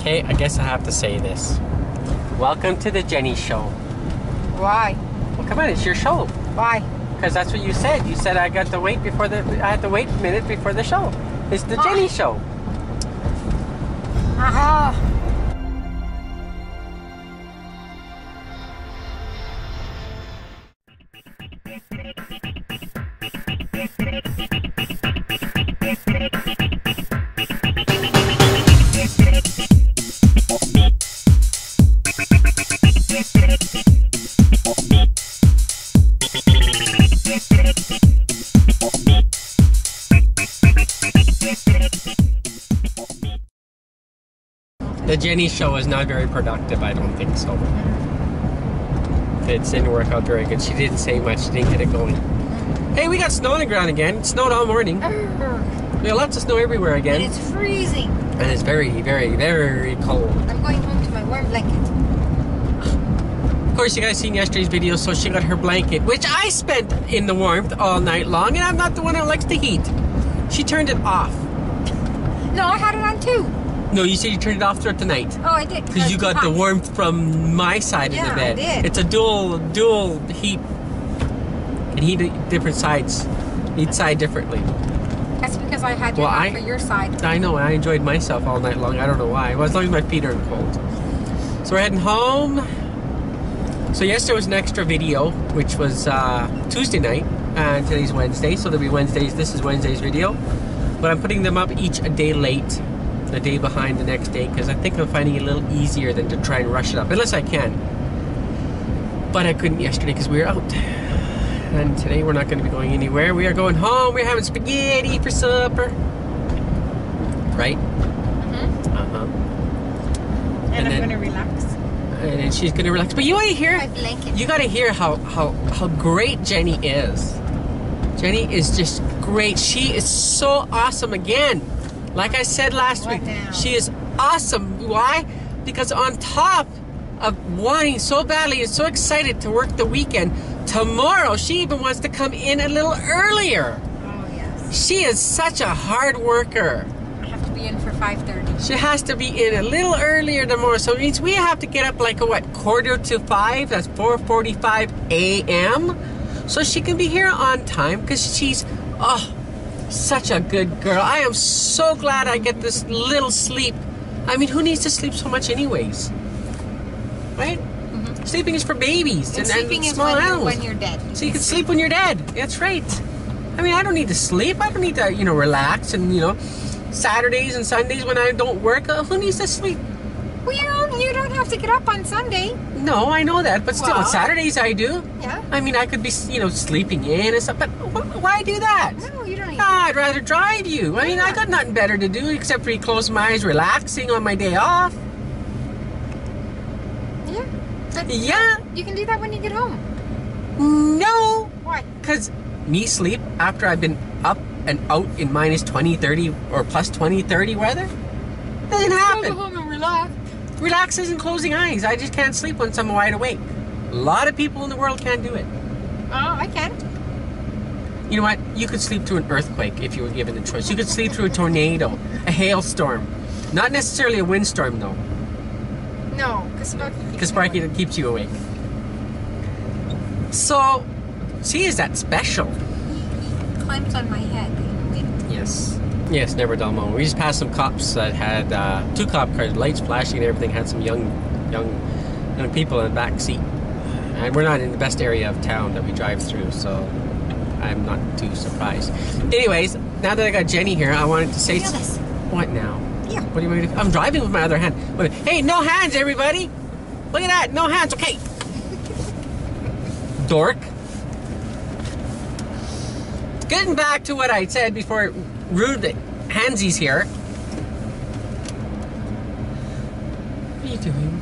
Okay, I guess I have to say this. Welcome to the Jenny Show. Why? Well, come on, it's your show. Why? Because that's what you said. You said I had to wait a minute before the show. It's the Jenny Show. The Jenny Show is not very productive, I don't think so. It didn't work out very good. She didn't say much, she didn't get it going. Hey, we got snow on the ground again. It snowed all morning. We have lots of snow everywhere again. And it's freezing. And it's very, very, very cold. I'm going home to my warm blanket. Of course, you guys seen yesterday's video, so she got her blanket, which I spent in the warmth all night long, and I'm not the one who likes the heat. She turned it off. No, I had it on too. No, you said you turned it off throughout the night. Oh, I did. Because you got hot. The warmth from my side of the bed. I did. It's a dual heat. And heat different sides. Each side differently. That's because I had your for your side. I know, and I enjoyed myself all night long. I don't know why. Well, as long as my feet aren't cold. So we're heading home. So yesterday was an extra video, which was Tuesday night. And today's Wednesday. So there'll be Wednesdays. This is Wednesday's video. But I'm putting them up each a day late. The day behind the next day, because I think I'm finding it a little easier than to try and rush it up, unless I can. But I couldn't yesterday because we were out, and today we're not going to be going anywhere. We are going home. We're having spaghetti for supper, right? And I'm going to relax. And then she's going to relax. But you want to hear? My blanket. You got to hear how great Jenny is. Jenny is just great. She is so awesome again. Like I said last week, she is awesome. Why? Because on top of wanting so badly and so excited to work the weekend, tomorrow she even wants to come in a little earlier. Oh, yes. She is such a hard worker. I have to be in for 5:30. She has to be in a little earlier tomorrow. So it means we have to get up like a, what, 4:45? That's 4:45 a.m. So she can be here on time because she's, such a good girl. I am so glad I get this little sleep. I mean, who needs to sleep so much anyways? Right? Mm-hmm. Sleeping is for babies and small animals. When you're dead. So you can sleep when you're dead. That's right. I mean, I don't need to sleep. I don't need to, relax and, Saturdays and Sundays when I don't work. Who needs to sleep? Well, you don't have to get up on Sunday. No, I know that. But still, on Saturdays I do. Yeah. I mean, I could be, sleeping in and stuff. But why do that? No, you don't. I'd rather drive you. I mean, I got nothing better to do except for close my eyes, relaxing on my day off. Yeah. Yeah. You can do that when you get home. No. Why? Because me sleep after I've been up and out in minus 20, 30 or plus 20, 30 weather? Doesn't happen. Go home and relax. Relax isn't closing eyes. I just can't sleep once I'm wide awake. A lot of people in the world can't do it. Oh, I can. You know what? You could sleep through an earthquake if you were given the choice. You could sleep through a tornado, a hailstorm. Not necessarily a windstorm, though. No, because Sparky keeps you awake. So, she is that special. He climbs on my head. Yes. Yes, never a dull moment. We just passed some cops that had two cop cars, lights flashing and everything, had some young people in the back seat. And we're not in the best area of town that we drive through, so I'm not too surprised. Anyways, now that I got Jenny here, I wanted to say what now? Yeah. What do you want me to do? I'm driving with my other hand. Hey, no hands, everybody! Look at that, no hands, okay. Dork. Getting back to what I said before, rude handsies here. What are you doing?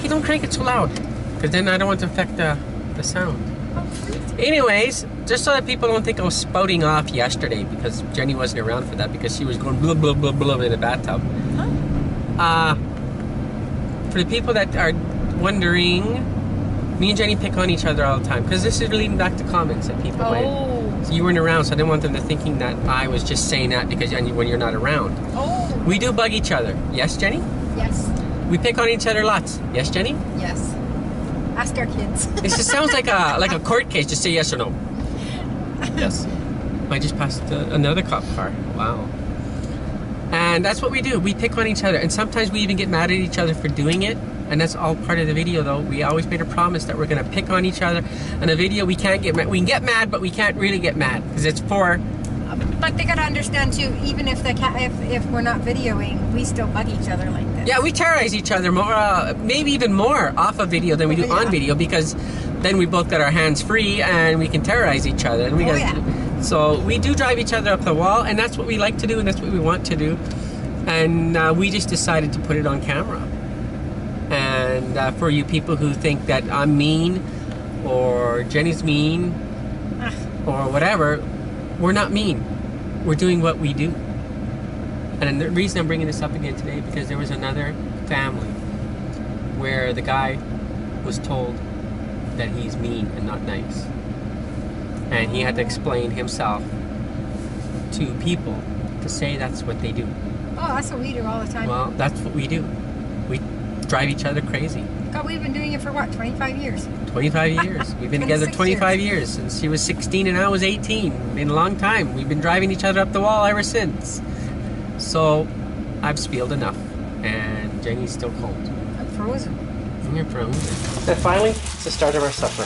Hey, don't crank it so loud, because then I don't want to affect the sound. Anyways, just so that people don't think I was spouting off yesterday, because Jenny wasn't around for that, because she was going blah, blah, blah, blah in the bathtub. Huh? For the people that are wondering, me and Jenny pick on each other all the time, because this is leading back to comments that people made. So you weren't around, so I didn't want them to thinking that I was just saying that because when you're not around. Oh. We do bug each other. Yes, Jenny? Yes. We pick on each other lots. Yes, Jenny? Yes. Ask our kids. This just sounds like a court case. Just say yes or no. Yes. I just passed another cop car. Wow. And that's what we do. We pick on each other. And sometimes we even get mad at each other for doing it. And that's all part of the video, though. We always made a promise that we're going to pick on each other. In a video, we can't get mad. We can get mad, but we can't really get mad. Because it's for... But they got to understand, too, even if we're not videoing, we still bug each other like this. Yeah, we terrorize each other more, maybe even more off of video than we do on video. Because then we both got our hands free and we can terrorize each other. And we So we do drive each other up the wall, and that's what we like to do, and that's what we want to do. And we just decided to put it on camera. And for you people who think that I'm mean, or Jenny's mean, or whatever, we're not mean. We're doing what we do. And the reason I'm bringing this up again today, because there was another family where the guy was told that he's mean and not nice. And he had to explain himself to people to say that's what they do. Oh, that's what we do all the time. Well, that's what we do. We drive each other crazy. God, we've been doing it for what, 25 years? 25 years. We've been together 25 years. Since she was 16 and I was 18. It's been a long time. We've been driving each other up the wall ever since. So, I've spilled enough. And Jenny's still cold. I'm frozen. And you're frozen. And finally, it's the start of our supper.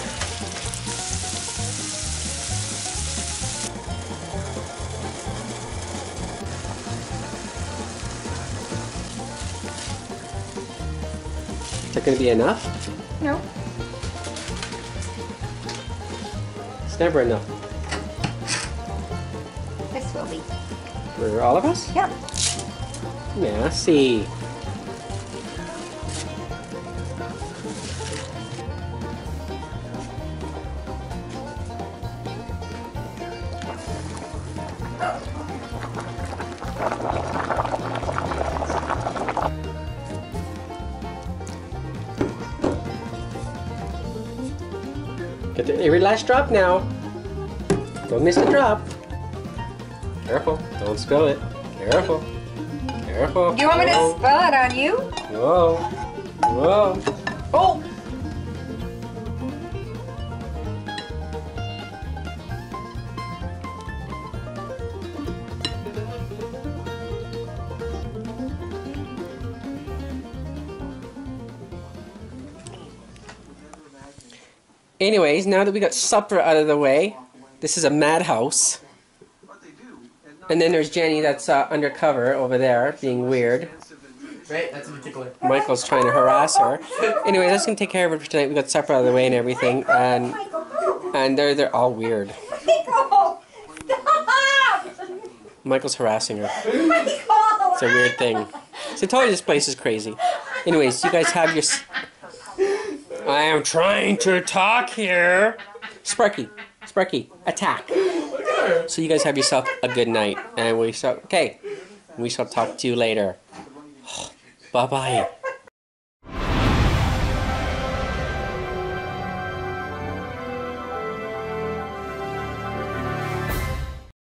Is that going to be enough? No. It's never enough. This will be. For all of us? Yep. Yeah, I see. Get the every last drop now. Don't miss the drop. Careful, don't spill it. Careful, careful. You want me to spill it on you? Whoa, whoa. Oh! Anyways, now that we got supper out of the way, this is a madhouse. And then there's Jenny that's undercover over there, being weird. Right, that's particular. Michael's trying to harass her. Anyway, that's going to take care of it for tonight. We got supper out of the way and everything, and they're all weird. Michael, stop! Michael's harassing her. It's a weird thing. So I told you this place is crazy. Anyways, you guys have your... I am trying to talk here. Sparky, Sparky, attack. So you guys have yourself a good night, and we shall talk to you later. Bye bye.